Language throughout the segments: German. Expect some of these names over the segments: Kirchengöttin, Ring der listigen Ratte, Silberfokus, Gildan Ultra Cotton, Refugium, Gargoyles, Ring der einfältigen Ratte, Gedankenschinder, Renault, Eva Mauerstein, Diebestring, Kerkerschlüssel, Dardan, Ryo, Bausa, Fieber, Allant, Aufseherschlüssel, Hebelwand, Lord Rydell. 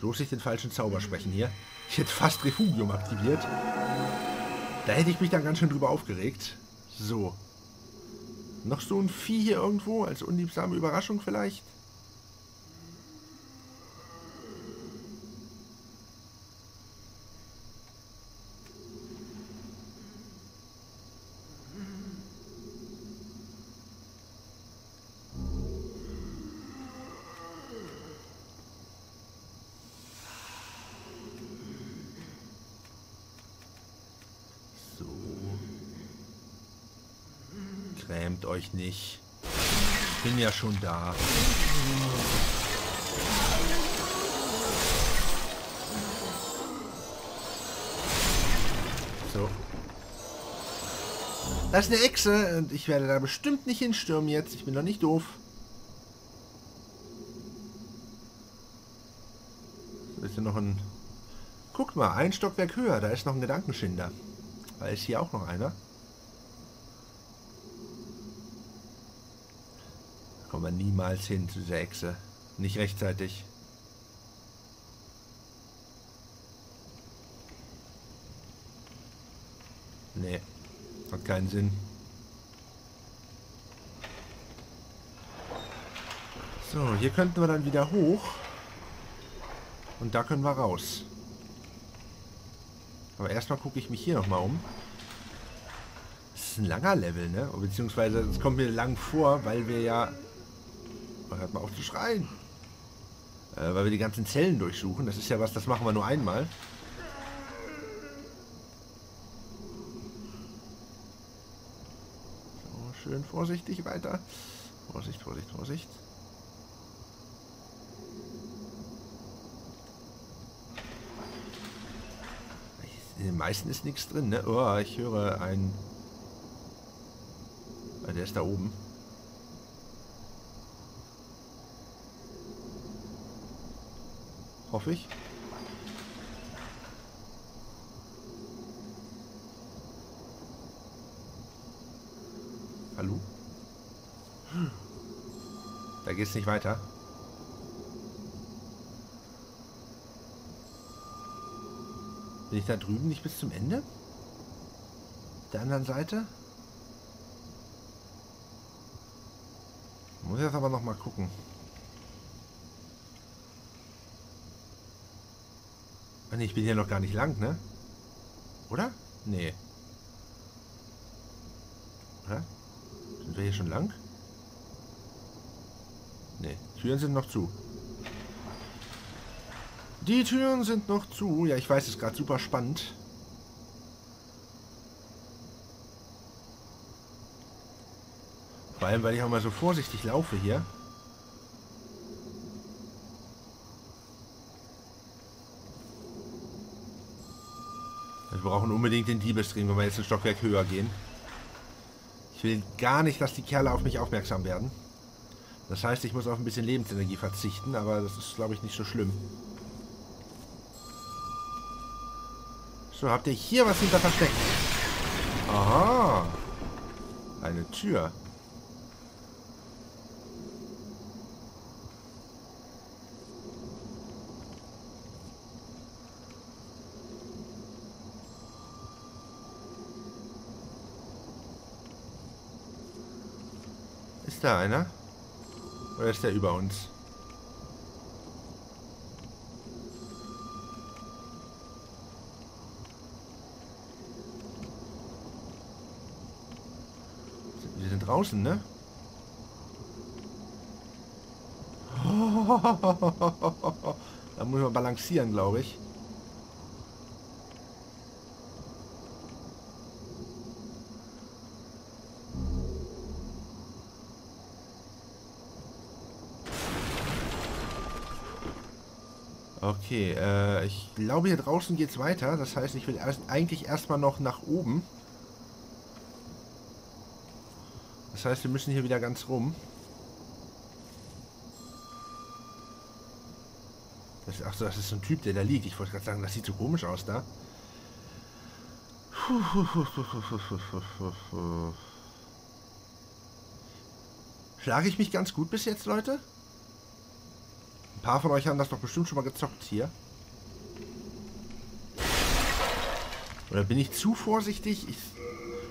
bloß nicht den falschen Zauber sprechen hier. Ich hätte fast Refugium aktiviert. Da hätte ich mich dann ganz schön drüber aufgeregt. So. Noch so ein Vieh hier irgendwo, als unliebsame Überraschung vielleicht. Grämt euch nicht. Ich bin ja schon da. So. Das ist eine Echse und ich werde da bestimmt nicht hinstürmen jetzt. Ich bin doch nicht doof. Da ist hier noch ein... Guckt mal, ein Stockwerk höher. Da ist noch ein Gedankenschinder. Da ist hier auch noch einer. Aber niemals hin zu dieser Echse. Nicht rechtzeitig. Nee, hat keinen Sinn. So, hier könnten wir dann wieder hoch. Und da können wir raus. Aber erstmal gucke ich mich hier nochmal um. Das ist ein langer Level, ne? Beziehungsweise, es kommt mir lang vor, weil wir ja... Hört mal auf zu schreien. Weil wir die ganzen Zellen durchsuchen. Das ist ja was, das machen wir nur einmal. So, schön vorsichtig weiter. Vorsicht, Vorsicht, Vorsicht. In den meisten ist nichts drin, ne? Oh, ich höre einen... Der ist da oben. Hoffe ich. Hallo? Da geht's nicht weiter. Bin ich da drüben nicht bis zum Ende? Auf der anderen Seite? Muss jetzt aber noch mal gucken. Ich bin hier noch gar nicht lang, ne? Oder? Nee. Oder? Sind wir hier schon lang? Nee. Türen sind noch zu. Die Türen sind noch zu. Ja, ich weiß, es ist gerade super spannend. Vor allem, weil ich auch mal so vorsichtig laufe hier. Wir brauchen unbedingt den Diebestring, wenn wir jetzt ein Stockwerk höher gehen. Ich will gar nicht, dass die Kerle auf mich aufmerksam werden. Das heißt, ich muss auf ein bisschen Lebensenergie verzichten, aber das ist, glaube ich, nicht so schlimm. So, habt ihr hier was hinter versteckt? Aha! Eine Tür. Ist da einer? Oder ist der über uns? Wir sind draußen, ne? Da muss man balancieren, glaube ich. Okay, ich glaube, hier draußen geht es weiter. Das heißt, ich will eigentlich erstmal noch nach oben. Das heißt, wir müssen hier wieder ganz rum. Achso, das ist so ein Typ, der da liegt. Ich wollte gerade sagen, das sieht so komisch aus da. Schlage ich mich ganz gut bis jetzt, Leute? Ein paar von euch haben das doch bestimmt schon mal gezockt hier. Oder bin ich zu vorsichtig?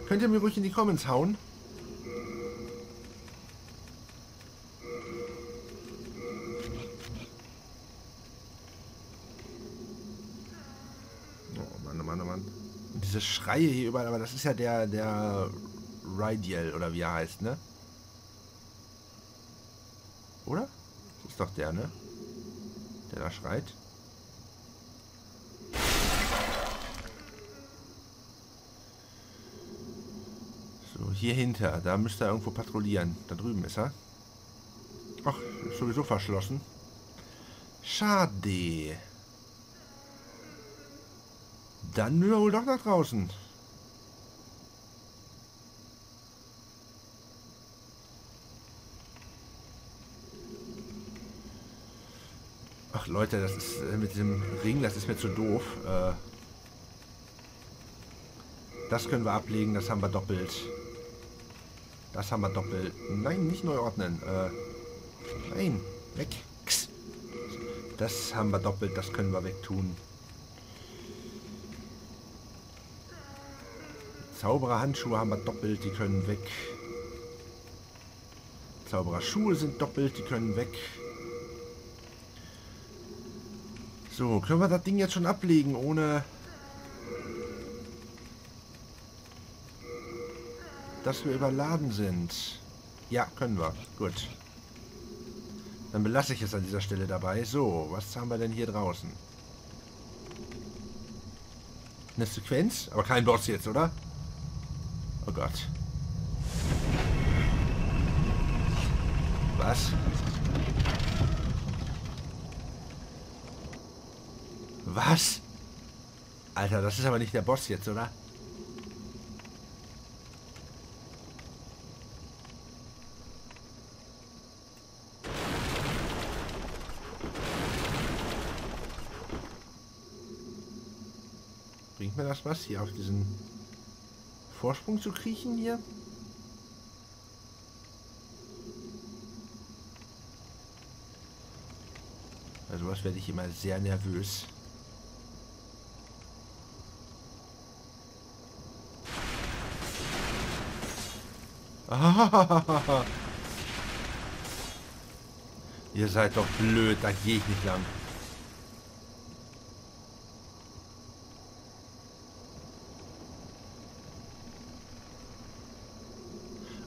Könnt ihr mir ruhig in die Comments hauen? Oh Mann, oh Mann, oh Mann. Und diese Schreie hier überall, aber das ist ja der Rydell oder wie er heißt, ne? Oder? Das ist doch der, ne? Der da schreit. So, hier hinter. Da müsste er irgendwo patrouillieren. Da drüben ist er. Ach, ist sowieso verschlossen. Schade. Dann müssen wir wohl doch nach draußen. Ach Leute, das ist mit diesem Ring, das ist mir zu doof. Das können wir ablegen, das haben wir doppelt. Das haben wir doppelt. Nein, nicht neu ordnen. Nein, weg. Das haben wir doppelt, das können wir wegtun. Zaubererhandschuhe haben wir doppelt, die können weg. Zaubererschuhe sind doppelt, die können weg. So, können wir das Ding jetzt schon ablegen, ohne dass wir überladen sind? Ja, können wir. Gut. Dann belasse ich es an dieser Stelle dabei. So, was haben wir denn hier draußen? Eine Sequenz? Aber kein Boss jetzt, oder? Oh Gott. Was? Was? Alter, das ist aber nicht der Boss jetzt, oder? Bringt mir das was, hier auf diesen Vorsprung zu kriechen hier? Bei sowas werde ich immer sehr nervös. Ihr seid doch blöd, da gehe ich nicht lang.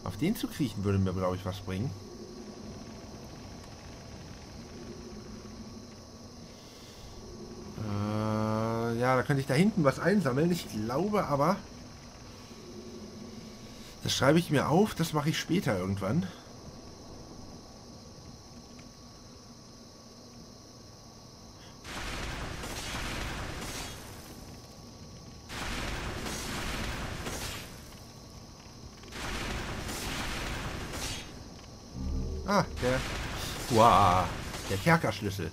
Auf den zu kriechen würde mir, glaube ich, was bringen. Ja, da könnte ich da hinten was einsammeln. Ich glaube aber... Das schreibe ich mir auf, das mache ich später irgendwann. Ah, der... Wow, der Kerkerschlüssel.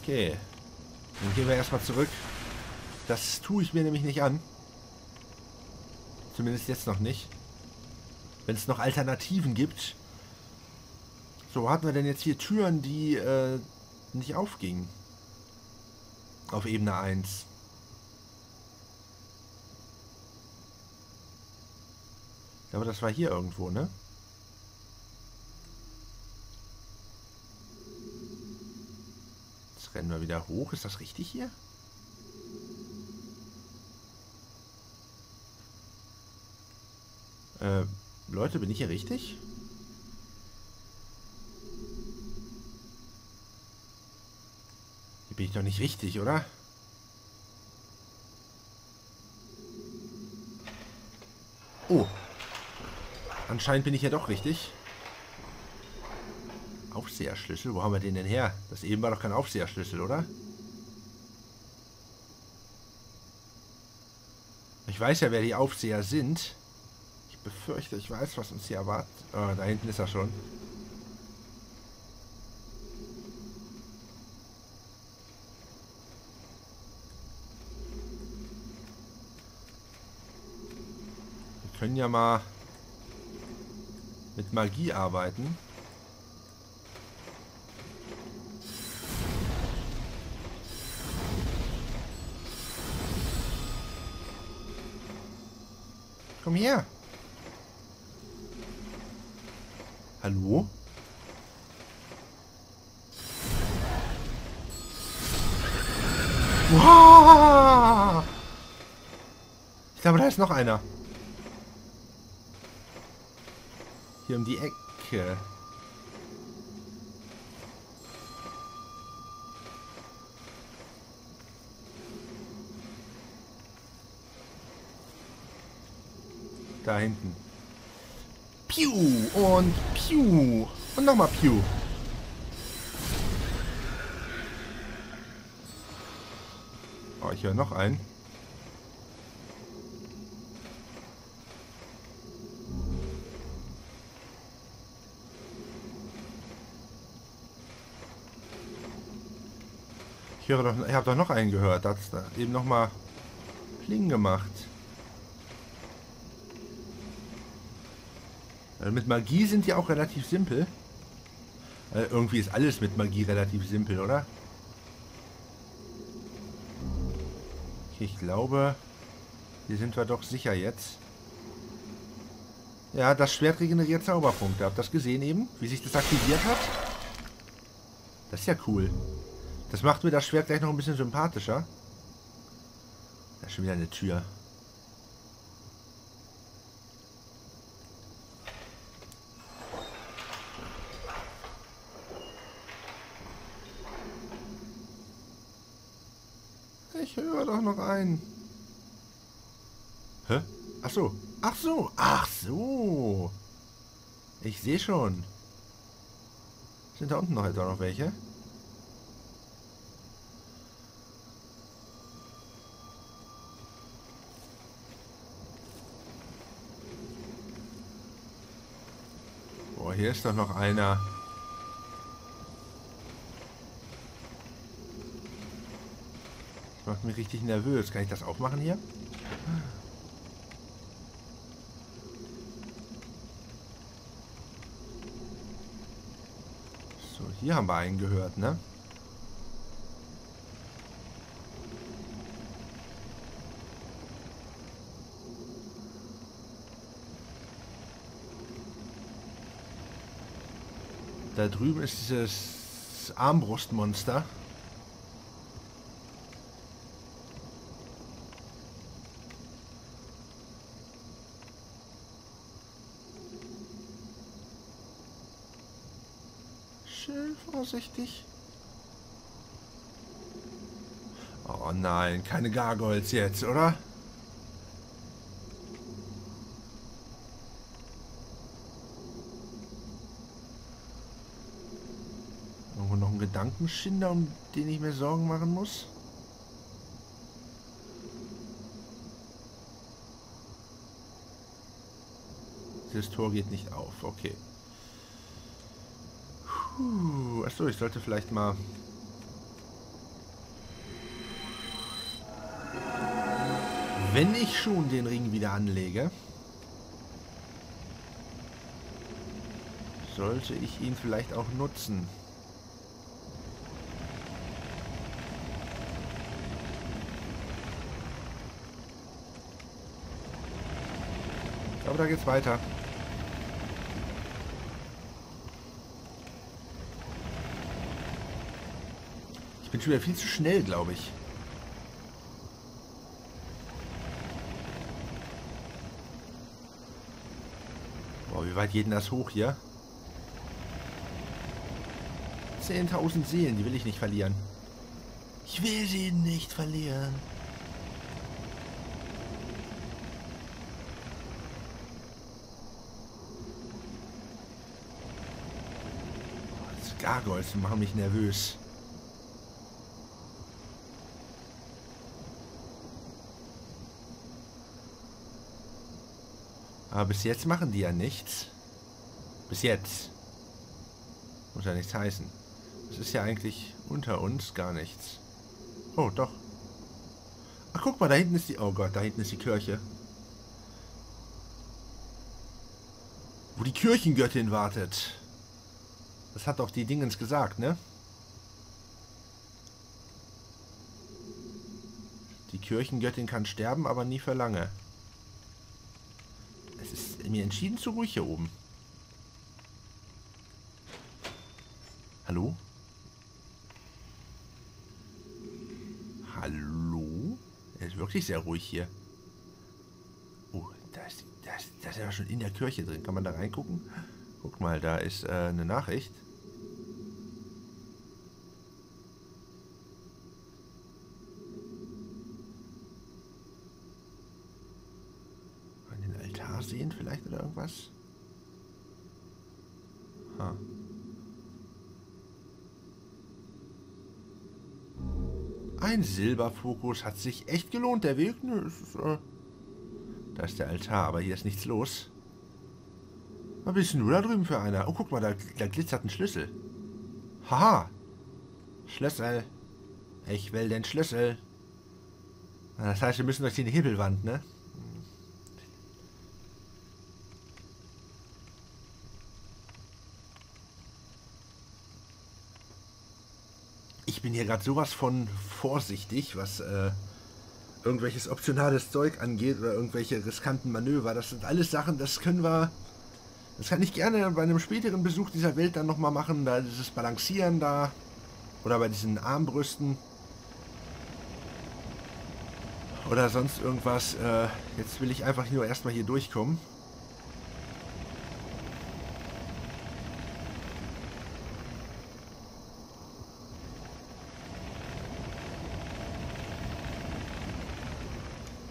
Okay. Dann gehen wir erstmal zurück. Das tue ich mir nämlich nicht an. Zumindest jetzt noch nicht. Wenn es noch Alternativen gibt. So, hatten wir denn jetzt hier Türen, die nicht aufgingen? Auf Ebene 1. Aber das war hier irgendwo, ne? Jetzt rennen wir wieder hoch. Ist das richtig hier? Leute, bin ich hier richtig? Hier bin ich doch nicht richtig, oder? Oh. Anscheinend bin ich ja doch richtig. Aufseherschlüssel? Wo haben wir den denn her? Das eben war doch kein Aufseherschlüssel, oder? Ich weiß ja, wer die Aufseher sind. Befürchte, ich weiß, was uns hier erwartet. Oh, da hinten ist er schon. Wir können ja mal mit Magie arbeiten. Komm her. Hallo? Wow! Ich glaube, da ist noch einer. Hier um die Ecke. Da hinten. Piu und Piu und nochmal Piu. Oh, ich höre noch einen. Ich höre doch, ich habe doch noch einen gehört. Da hat es eben nochmal Kling gemacht. Also mit Magie sind die auch relativ simpel. Also irgendwie ist alles mit Magie relativ simpel, oder? Okay, ich glaube, hier sind wir doch sicher jetzt. Ja, das Schwert regeneriert Zauberpunkte. Habt ihr das gesehen eben? Wie sich das aktiviert hat? Das ist ja cool. Das macht mir das Schwert gleich noch ein bisschen sympathischer. Da ist schon wieder eine Tür. Ich höre doch noch einen. Hä? Ach so. Ach so. Ach so. Ich sehe schon. Sind da unten noch etwa noch welche? Boah, hier ist doch noch einer. Macht mich richtig nervös. Kann ich das auch machen hier? So, hier haben wir einen gehört, ne? Da drüben ist dieses Armbrustmonster. Vorsichtig. Oh nein, keine Gargoyles jetzt, oder? Irgendwo noch ein Gedankenschinder, um den ich mir Sorgen machen muss? Das Tor geht nicht auf, okay. Achso, ich sollte vielleicht mal... Wenn ich schon den Ring wieder anlege, sollte ich ihn vielleicht auch nutzen. Ich glaube, da geht's weiter. Ich bin schon wieder viel zu schnell, glaube ich. Boah, wie weit geht denn das hoch hier? 10.000 Seelen, die will ich nicht verlieren. Ich will sie nicht verlieren. Oh, diese Gargoyles machen mich nervös. Aber bis jetzt machen die ja nichts. Bis jetzt. Muss ja nichts heißen. Das ist ja eigentlich unter uns gar nichts. Oh, doch. Ach, guck mal, da hinten ist die... Oh Gott, da hinten ist die Kirche. Wo die Kirchengöttin wartet. Das hat doch die Dingens gesagt, ne? Die Kirchengöttin kann sterben, aber nie für lange. mir entschieden zu ruhig hier oben. Hallo? Hallo? Er ist wirklich sehr ruhig hier. Oh, da ist ja schon in der Kirche drin. Kann man da reingucken? Guck mal, da ist eine Nachricht. An den Altar sehen vielleicht oder irgendwas? Ha. Ein Silberfokus hat sich echt gelohnt. Der Weg, ne, ist, da ist der Altar, aber hier ist nichts los. Was bist denn du da drüben für einer? Oh, guck mal, da glitzert ein Schlüssel. Haha. Schlüssel. Ich will den Schlüssel. Das heißt, wir müssen durch die Hebelwand, ne? Ich bin hier gerade sowas von vorsichtig, was irgendwelches optionales Zeug angeht oder irgendwelche riskanten Manöver. Das sind alles Sachen, das können wir... Das kann ich gerne bei einem späteren Besuch dieser Welt dann nochmal machen. Da dieses Balancieren da oder bei diesen Armbrüsten oder sonst irgendwas. Jetzt will ich einfach nur erstmal hier durchkommen.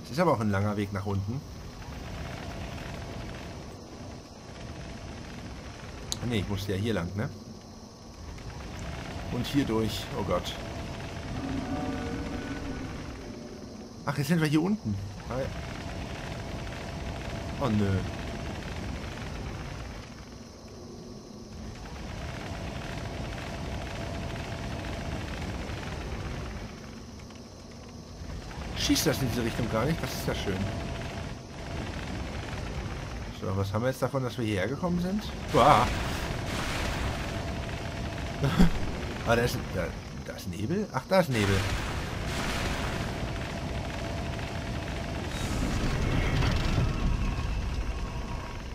Es ist aber auch ein langer Weg nach unten. Ne, ich musste ja hier lang, ne? Und hier durch. Oh Gott. Ach, jetzt sind wir hier unten. Oh nö. Schießt das in diese Richtung gar nicht? Das ist ja schön. So, was haben wir jetzt davon, dass wir hierher gekommen sind? Boah! Ah, da ist Nebel? Ach, da ist Nebel.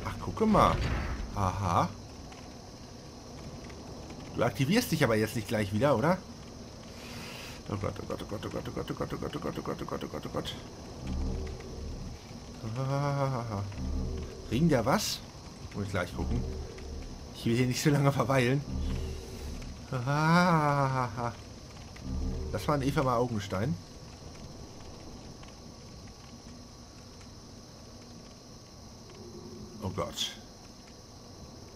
Ach, gucke mal. Aha. Du aktivierst dich aber jetzt nicht gleich wieder, oder? Oh Gott, oh Gott, oh Gott, oh Gott, oh Gott, oh Gott, oh Gott, oh Gott, oh Gott, oh Gott, oh Gott. Ring der was? Muss ich gleich gucken. Ich will hier nicht so lange verweilen. Das war ein Eva Mauerstein. Oh Gott.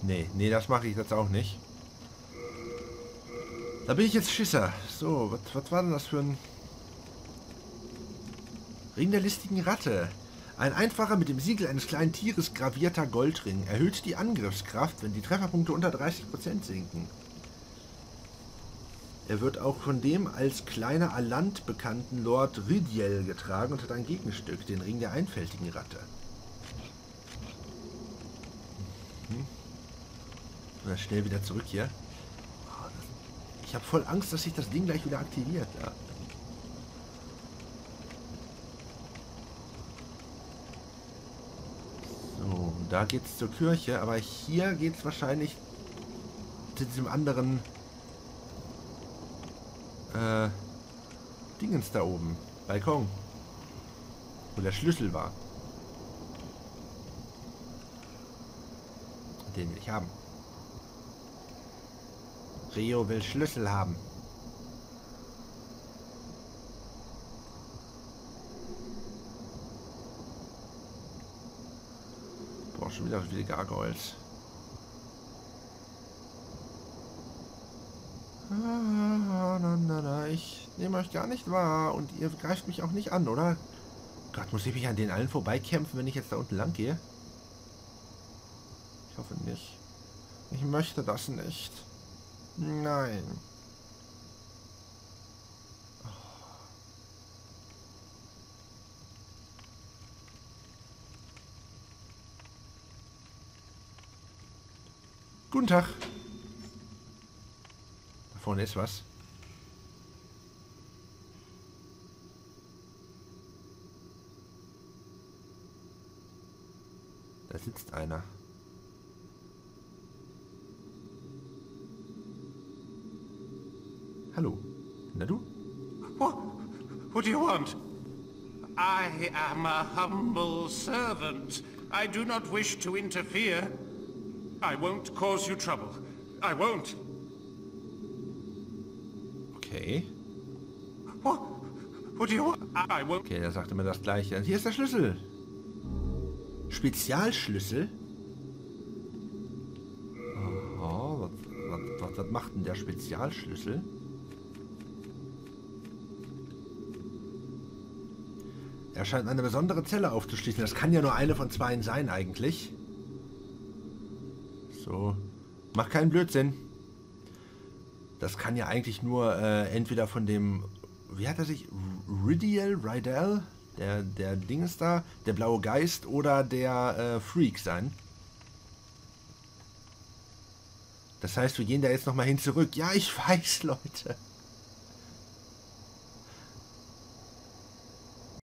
Nee, nee, das mache ich jetzt auch nicht. Da bin ich jetzt Schisser. So, was war denn das für ein... Ring der listigen Ratte. Ein einfacher, mit dem Siegel eines kleinen Tieres gravierter Goldring. Erhöht die Angriffskraft, wenn die Trefferpunkte unter 30% sinken. Er wird auch von dem als kleiner Allant bekannten Lord Rydell getragen und hat ein Gegenstück, den Ring der einfältigen Ratte. Mhm. Schnell wieder zurück hier. Ich habe voll Angst, dass sich das Ding gleich wieder aktiviert. Ja. So, da geht's zur Kirche, aber hier geht's wahrscheinlich zu diesem anderen Dingens da oben. Balkon. Wo der Schlüssel war. Den will ich haben. Rio will Schlüssel haben. Boah, schon wieder viele Gargoyles. Ich nehme euch gar nicht wahr und ihr greift mich auch nicht an, oder? Gott, muss ich mich an den allen vorbeikämpfen, wenn ich jetzt da unten lang gehe? Ich hoffe nicht. Ich möchte das nicht. Nein. Oh. Guten Tag. Da vorne ist was. Da da sitzt einer. Hallo. Na du? What do you want? I am a humble servant. I do not wish to interfere. I won't cause you trouble. I won't. Okay. What do you want? I won't. Okay, da sagte mir das Gleiche. Hier ist der Schlüssel. Spezialschlüssel? Oh, was macht denn der Spezialschlüssel? Er scheint eine besondere Zelle aufzuschließen. Das kann ja nur eine von zweien sein eigentlich. So. Mach keinen Blödsinn. Das kann ja eigentlich nur entweder von dem... Wie hat er sich? Rydell? Der Ding ist da. Der blaue Geist oder der Freak sein. Das heißt, wir gehen da jetzt nochmal hin zurück. Ja, ich weiß, Leute.